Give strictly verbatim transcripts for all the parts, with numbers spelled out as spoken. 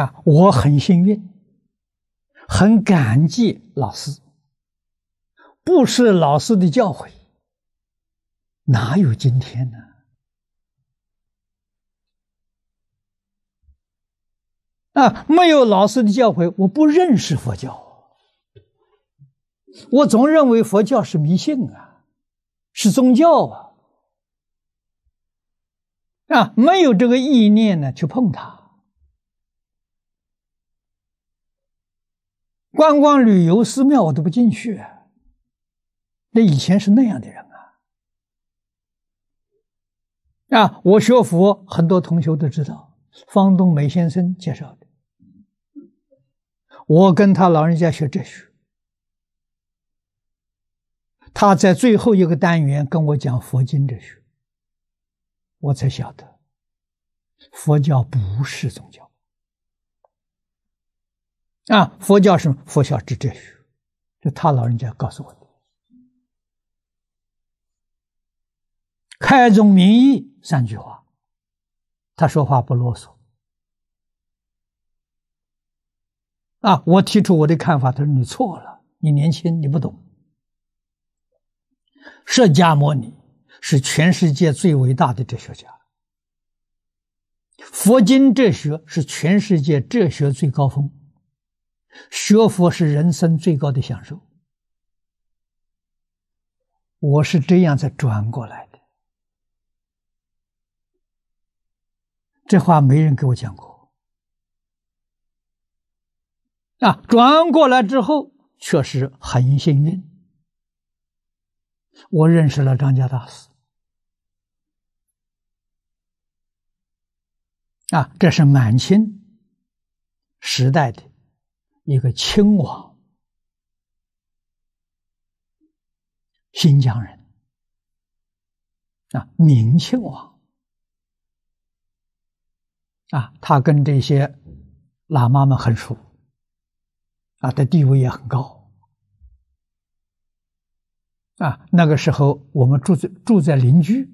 啊，我很幸运，很感激老师。不是老师的教诲，哪有今天呢？啊，没有老师的教诲，我不认识佛教。我总认为佛教是迷信啊，是宗教啊。 啊，没有这个意念呢，去碰它。观光旅游寺庙我都不进去，那以前是那样的人啊。啊，我学佛，很多同学都知道，方东美先生介绍的。我跟他老人家学哲学，他在最后一个单元跟我讲佛经哲学。 我才晓得，佛教不是宗教啊！佛教是佛教之哲学，这他老人家告诉我的。开宗明义三句话，他说话不啰嗦啊！我提出我的看法，他说你错了，你年轻，你不懂。释迦牟尼。 是全世界最伟大的哲学家，佛经哲学是全世界哲学最高峰，学佛是人生最高的享受。我是这样才转过来的，这话没人给我讲过。啊，转过来之后确实很幸运，我认识了张家大师。 啊，这是满清时代的一个亲王，新疆人啊，明亲王啊，他跟这些喇嘛们很熟啊，他地位也很高啊。那个时候我们住在住在邻居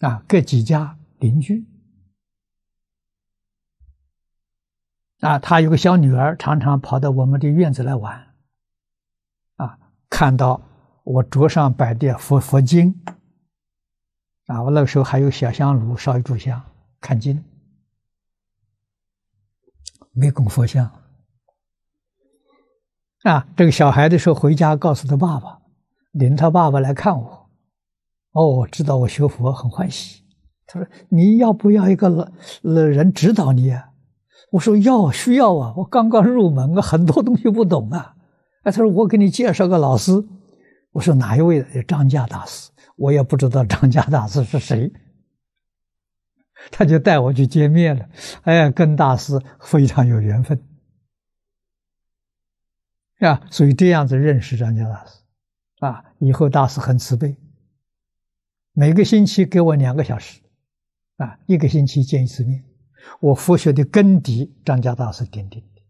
啊，各几家邻居。 啊，他有个小女儿，常常跑到我们的院子来玩。啊，看到我桌上摆的佛佛经，啊，我那个时候还有小香炉烧一炷香，看经，没供佛像。啊，这个小孩的时候回家告诉他爸爸，领他爸爸来看我，哦，知道我学佛很欢喜。他说：“你要不要一个老老人指导你啊？” 我说要需要啊，我刚刚入门啊，很多东西不懂啊。哎，他说我给你介绍个老师，我说哪一位？张家大师，我也不知道张家大师是谁。他就带我去见面了。哎呀，跟大师非常有缘分啊，所以这样子认识张家大师啊，以后大师很慈悲，每个星期给我两个小时啊，一个星期见一次面。 我佛学的根底，张家大师奠定的。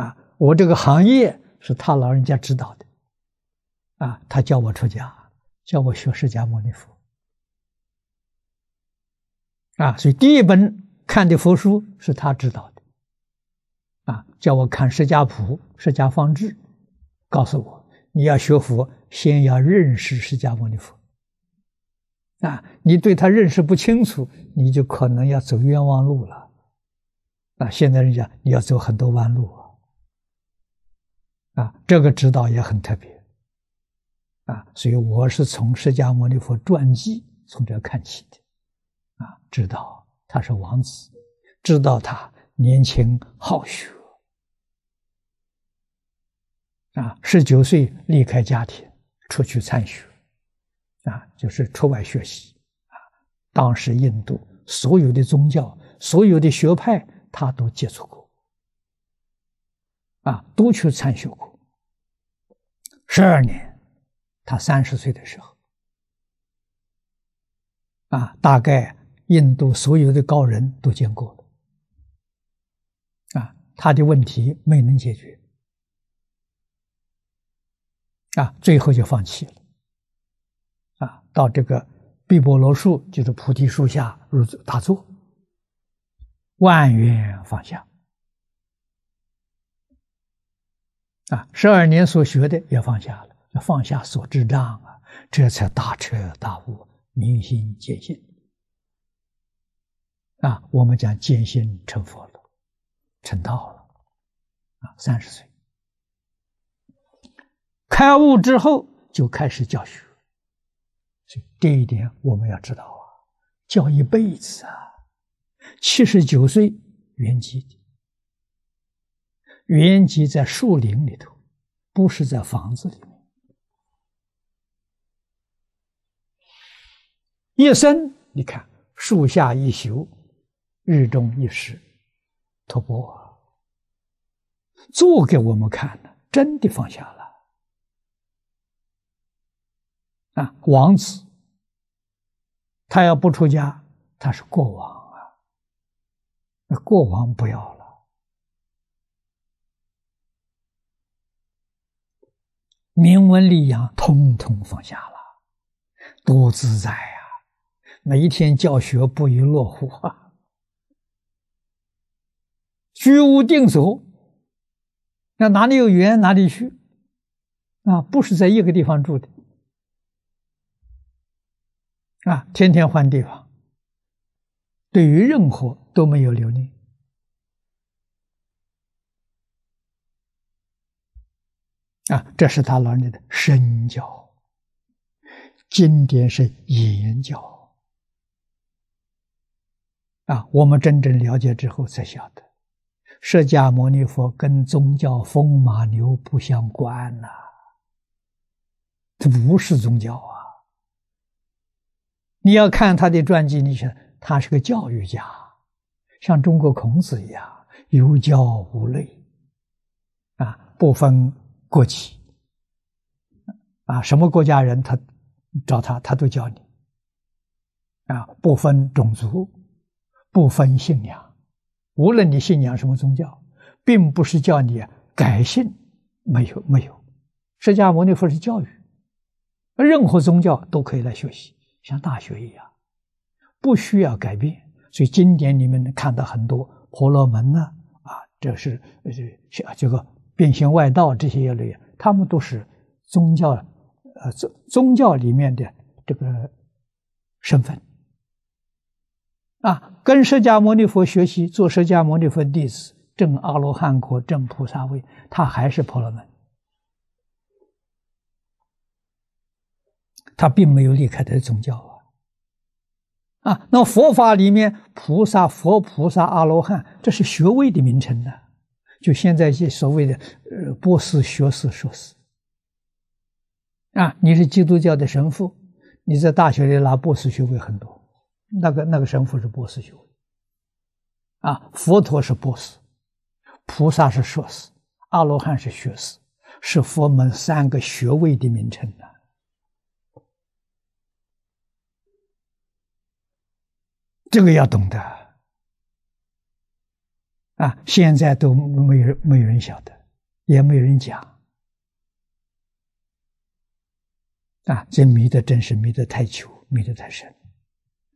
啊，我这个行业是他老人家指导的。啊，他叫我出家，叫我学释迦牟尼佛。啊，所以第一本看的佛书是他指导的。啊，叫我看释迦谱、释迦方志，告诉我你要学佛，先要认识释迦牟尼佛。 啊，你对他认识不清楚，你就可能要走冤枉路了。啊，现在人家你要走很多弯路啊。啊，这个指导也很特别。啊，所以我是从释迦牟尼佛传记从这看起的。啊，知道他是王子，知道他年轻好学。啊，十九岁离开家庭，出去参学。 啊，就是出外学习啊！当时印度所有的宗教、所有的学派，他都接触过，啊，都去参学过。十二年，他三十岁的时候，啊，大概印度所有的高人都见过了，啊，他的问题没能解决，啊，最后就放弃了。 啊，到这个毕婆罗树，就是菩提树下入大坐，万缘放下啊，十二年所学的也放下了，要放下所执障啊，这才大彻大悟，明心见性啊。我们讲见性成佛了，成道了啊，三十岁开悟之后就开始教学，所以这一点我们要知道啊，教一辈子啊。七十九岁圆寂，圆寂在树林里头，不是在房子里面。一生你看，树下一宿，日中一时，托钵啊，做给我们看了，真的放下了啊！王子，他要不出家，他是过王。那过往不要了，名闻利养通通放下了，多自在啊！每天教学不亦乐乎啊！居无定所，那哪里有缘哪里去啊！不是在一个地方住的啊，天天换地方。对于任何都没有留念啊，这是他老人家的身教，经典是言教啊。我们真正了解之后才晓得，释迦牟尼佛跟宗教风马牛不相关呐、啊，他不是宗教啊。你要看他的传记，你想。他是个教育家，像中国孔子一样，有教无类，啊，不分国籍，啊，什么国家人他找他，他都教你，啊，不分种族，不分信仰，无论你信仰什么宗教，并不是叫你改信，没有没有，释迦牟尼佛是教育，任何宗教都可以来学习，像大学一样。不需要改变，所以经典里面看到很多婆罗门呢，啊，这是这这个变形外道这些类，他们都是宗教，呃，宗宗教里面的这个身份，啊，跟释迦牟尼佛学习，做释迦牟尼佛弟子，证阿罗汉果，证菩萨位，他还是婆罗门，他并没有离开的宗教啊。啊，那佛法里面，菩萨、佛菩萨、阿罗汉，这是学位的名称呢、啊。就现在这所谓的呃博士、学士、硕士，啊，你是基督教的神父，你在大学里拿博士学位很多，那个那个神父是博士学位，啊，佛陀是博士，菩萨是硕士，阿罗汉是学士，是佛门三个学位的名称呢、啊。这个要懂得啊！现在都没有没有人晓得，也没有人讲啊！这迷得真是迷得太久，迷得太深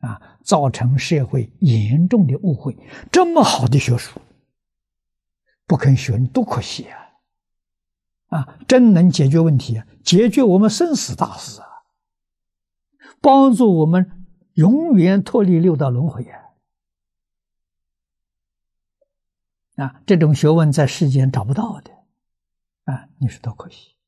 啊，造成社会严重的误会。这么好的学术，不肯学，多可惜啊！啊，真能解决问题啊，解决我们生死大事啊，帮助我们。永远脱离六道轮回啊！啊，这种学问在世间找不到的，啊，你说多可惜！